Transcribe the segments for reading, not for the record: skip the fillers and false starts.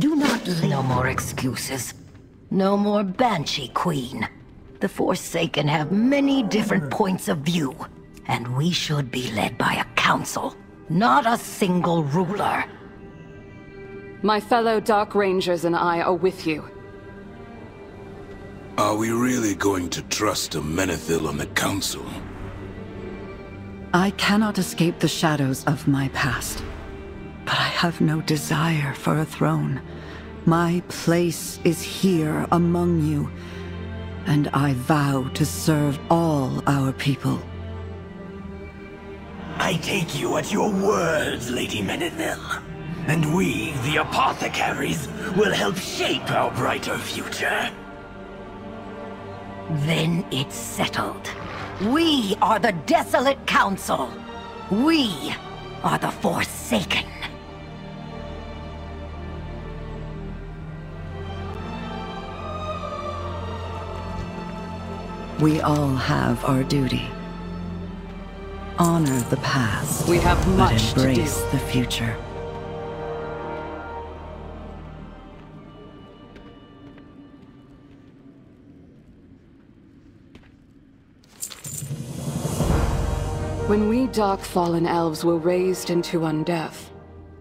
Do not no more excuses. No more Banshee Queen. The Forsaken have many different points of view, and we should be led by a council, not a single ruler. My fellow Dark Rangers and I are with you. Are we really going to trust a Menethil on the council? I cannot escape the shadows of my past, but I have no desire for a throne. My place is here among you, and I vow to serve all our people. I take you at your word, Lady Menethil. And we, the Apothecaries, will help shape our brighter future. Then it's settled. We are the Desolate Council. We are the Forsaken. We all have our duty. Honor the past. We have much to do. Embrace the future. When we Darkfallen Elves were raised into undeath,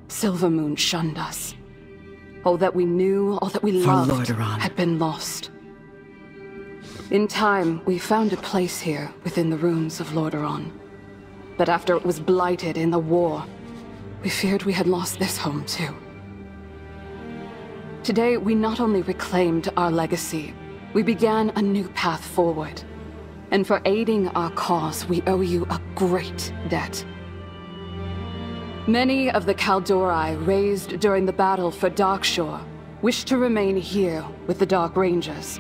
Silvermoon shunned us. All that we knew, all that we loved, Lordaeron, had been lost. In time, we found a place here within the ruins of Lordaeron. But after it was blighted in the war, we feared we had lost this home too. Today, we not only reclaimed our legacy, we began a new path forward. And for aiding our cause, we owe you a great debt. Many of the Kaldorei raised during the battle for Darkshore wish to remain here with the Dark Rangers.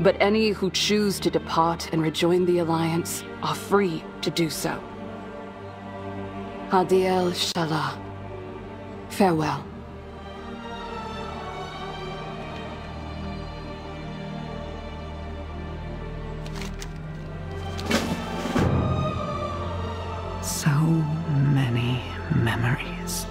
But any who choose to depart and rejoin the Alliance are free to do so. Adiel Shala. Farewell. So many memories.